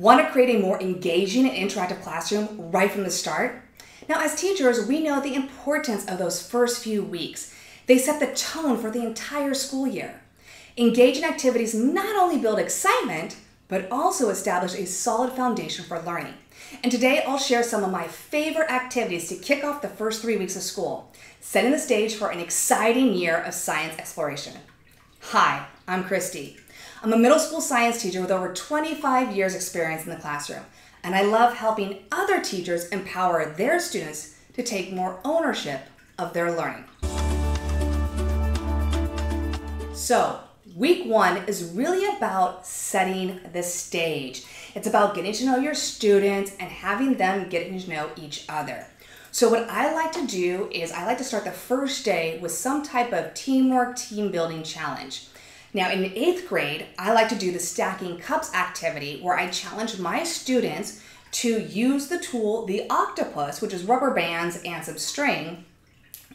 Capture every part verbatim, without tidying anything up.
Want to create a more engaging and interactive classroom right from the start? Now, as teachers, we know the importance of those first few weeks. They set the tone for the entire school year. Engaging activities not only build excitement, but also establish a solid foundation for learning. And today I'll share some of my favorite activities to kick off the first three weeks of school, setting the stage for an exciting year of science exploration. Hi, I'm Kristi. I'm a middle school science teacher with over twenty-five years experience in the classroom, and I love helping other teachers empower their students to take more ownership of their learning. So, week one is really about setting the stage. It's about getting to know your students and having them getting to know each other. So what I like to do is I like to start the first day with some type of teamwork, team building challenge. Now in eighth grade, I like to do the stacking cups activity where I challenge my students to use the tool, the octopus, which is rubber bands and some string,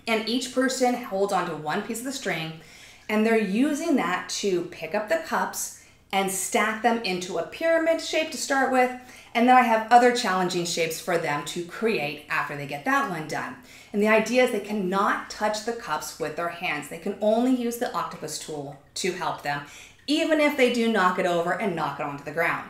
and each person holds onto one piece of the string and they're using that to pick up the cups and stack them into a pyramid shape to start with, and then I have other challenging shapes for them to create after they get that one done. And the idea is they cannot touch the cups with their hands. They can only use the octopus tool to help them, even if they do knock it over and knock it onto the ground.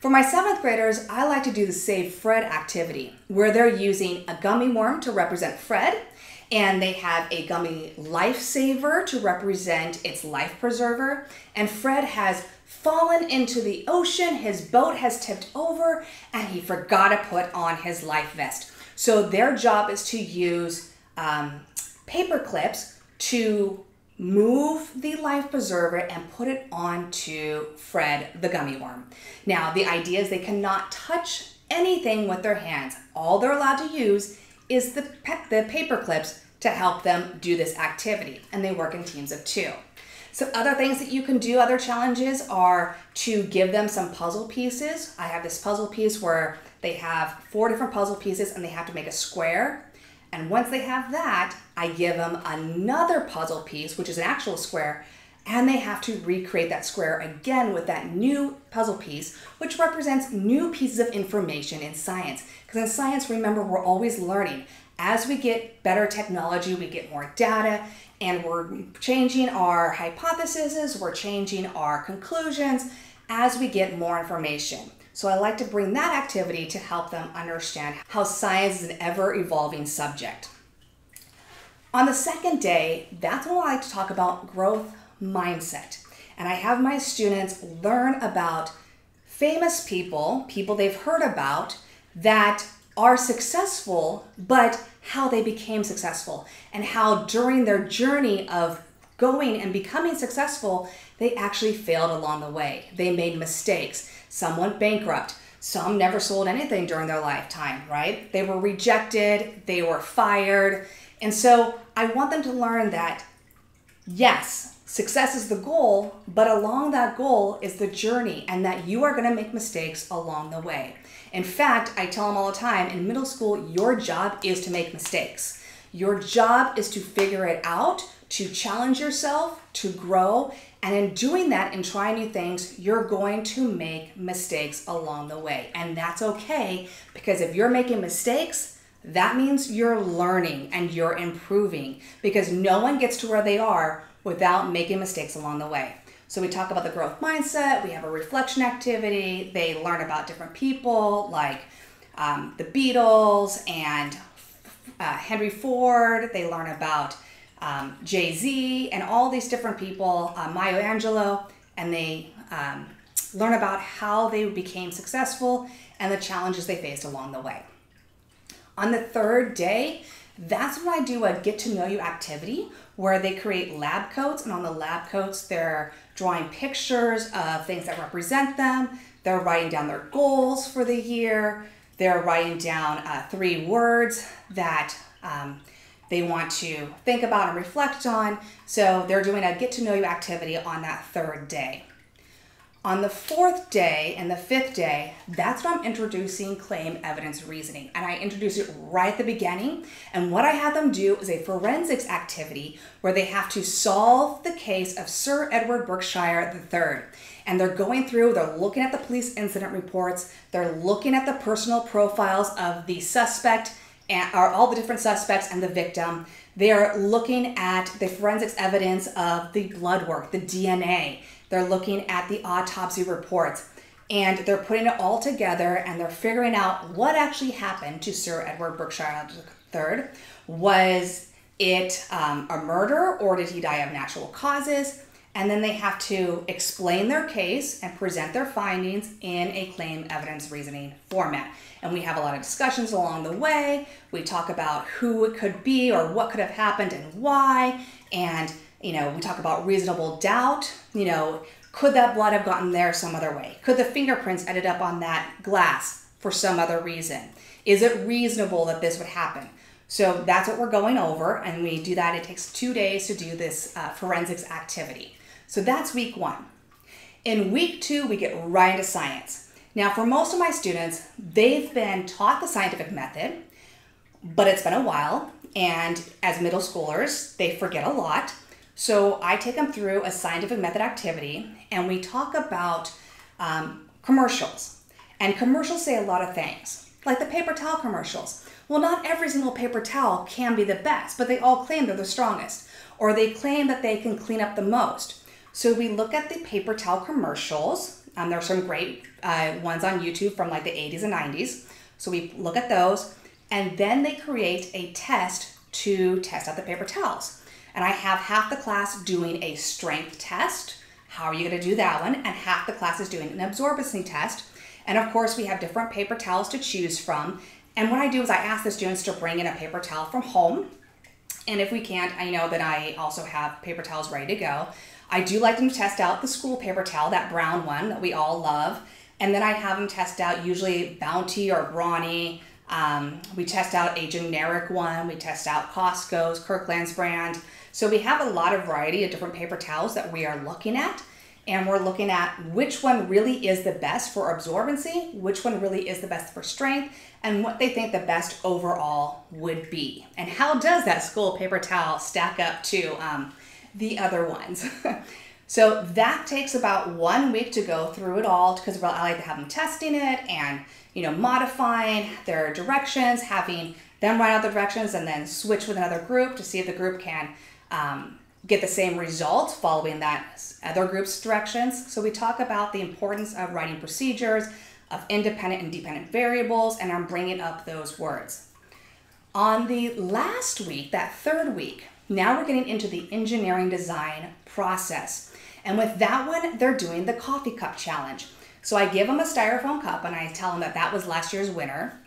For my seventh graders, I like to do the Save Fred activity, where they're using a gummy worm to represent Fred, and they have a gummy lifesaver to represent its life preserver. And Fred has fallen into the ocean, his boat has tipped over, and he forgot to put on his life vest. So their job is to use um, paper clips to move the life preserver and put it onto Fred the gummy worm. Now, the idea is they cannot touch anything with their hands. All they're allowed to use is the, the paper clips to help them do this activity, and they work in teams of two. So other things that you can do, other challenges, are to give them some puzzle pieces. I have this puzzle piece where they have four different puzzle pieces and they have to make a square. And once they have that, I give them another puzzle piece, which is an actual square, and they have to recreate that square again with that new puzzle piece, which represents new pieces of information in science. Because in science, remember, we're always learning. As we get better technology, we get more data, and we're changing our hypotheses, we're changing our conclusions as we get more information. So I like to bring that activity to help them understand how science is an ever-evolving subject. On the second day, that's when I like to talk about growth mindset. And I have my students learn about famous people, people they've heard about that are successful, but how they became successful and how during their journey of going and becoming successful, they actually failed along the way. They made mistakes. Some went bankrupt. Some never sold anything during their lifetime, right? They were rejected. They were fired. And so I want them to learn that, yes, success is the goal, but along that goal is the journey, and that you are going to make mistakes along the way. In fact, I tell them all the time, in middle school, your job is to make mistakes. Your job is to figure it out, to challenge yourself, to grow, and in doing that and trying new things, you're going to make mistakes along the way. And that's okay, because if you're making mistakes, that means you're learning and you're improving, because no one gets to where they are without making mistakes along the way. So we talk about the growth mindset, we have a reflection activity, they learn about different people like um, the Beatles and uh, Henry Ford, they learn about um, Jay-Z and all these different people, uh, Maya Angelou, and they um, learn about how they became successful and the challenges they faced along the way. On the third day, that's when I do a get to know you activity where they create lab coats, and on the lab coats, they're drawing pictures of things that represent them. They're writing down their goals for the year. They're writing down uh, three words that um, they want to think about and reflect on. So they're doing a get to know you activity on that third day. On the fourth day and the fifth day, that's when I'm introducing claim, evidence, reasoning. And I introduce it right at the beginning. And what I have them do is a forensics activity where they have to solve the case of Sir Edward Berkshire the third. And they're going through, they're looking at the police incident reports, they're looking at the personal profiles of the suspect, and are all the different suspects and the victim. They're looking at the forensics evidence of the blood work, the D N A. They're looking at the autopsy reports, and they're putting it all together, and they're figuring out what actually happened to Sir Edward Brookshire the third. Was it um, a murder, or did he die of natural causes? And then they have to explain their case and present their findings in a claim, evidence, reasoning format. And we have a lot of discussions along the way. We talk about who it could be or what could have happened and why. And, you know, we talk about reasonable doubt. You know, could that blood have gotten there some other way? Could the fingerprints ended up on that glass for some other reason? Is it reasonable that this would happen? So that's what we're going over, and we do that. It takes two days to do this uh, forensics activity. So that's week one. In week two, we get right into science. Now, for most of my students, they've been taught the scientific method, but it's been a while. And as middle schoolers, they forget a lot. So I take them through a scientific method activity, and we talk about um, commercials. And commercials say a lot of things, like the paper towel commercials. Well, not every single paper towel can be the best, but they all claim they're the strongest, or they claim that they can clean up the most. So we look at the paper towel commercials. Um, there are some great uh, ones on YouTube from like the eighties and nineties. So we look at those, and then they create a test to test out the paper towels. And I have half the class doing a strength test. How are you gonna do that one? And half the class is doing an absorbency test. And of course, we have different paper towels to choose from. And what I do is I ask the students to bring in a paper towel from home. And if we can't, I know that I also have paper towels ready to go. I do like them to test out the school paper towel, that brown one that we all love. And then I have them test out usually Bounty or Brawny. Um, we test out a generic one. We test out Costco's, Kirkland's brand. So we have a lot of variety of different paper towels that we are looking at. And we're looking at which one really is the best for absorbency, which one really is the best for strength, and what they think the best overall would be. And how does that school paper towel stack up to um, the other ones? So that takes about one week to go through it all, because I like to have them testing it and, you know, modifying their directions, having them write out the directions and then switch with another group to see if the group can um, get the same results following that other group's directions. So we talk about the importance of writing procedures, of independent and dependent variables, and I'm bringing up those words. On the last week, that third week, now we're getting into the engineering design process. And with that one, they're doing the coffee cup challenge. So I give them a styrofoam cup and I tell them that that was last year's winner,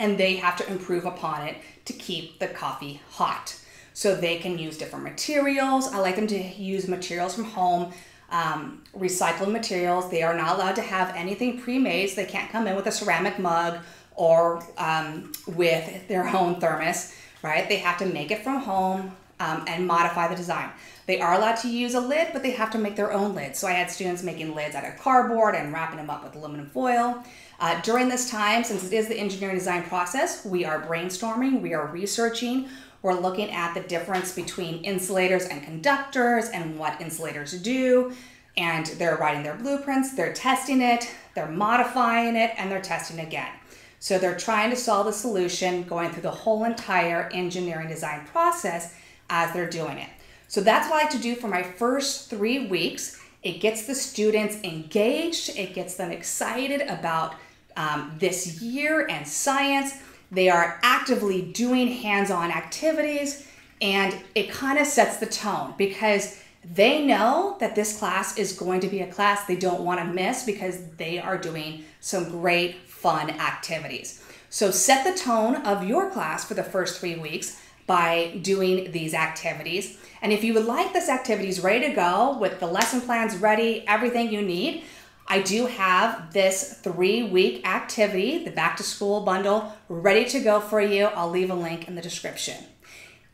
and they have to improve upon it to keep the coffee hot. So they can use different materials. I like them to use materials from home, um, recycled materials. They are not allowed to have anything pre-made, so they can't come in with a ceramic mug or um, with their own thermos, right? They have to make it from home um, and modify the design. They are allowed to use a lid, but they have to make their own lid. So I had students making lids out of cardboard and wrapping them up with aluminum foil. Uh, during this time, since it is the engineering design process, we are brainstorming, we are researching. We're looking at the difference between insulators and conductors and what insulators do. And they're writing their blueprints, they're testing it, they're modifying it, and they're testing again. So they're trying to solve the solution, going through the whole entire engineering design process as they're doing it. So that's what I like to do for my first three weeks. It gets the students engaged. It gets them excited about um, this year and science. They are actively doing hands-on activities, and it kind of sets the tone, because they know that this class is going to be a class they don't want to miss, because they are doing some great fun activities. So set the tone of your class for the first three weeks by doing these activities. And if you would like this activities ready to go with the lesson plans ready, everything you need, I do have this three-week activity, the back-to-school bundle, ready to go for you. I'll leave a link in the description.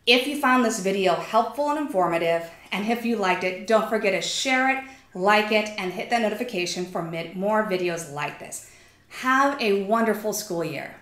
If you found this video helpful and informative, and if you liked it, don't forget to share it, like it, and hit that notification for more videos like this. Have a wonderful school year.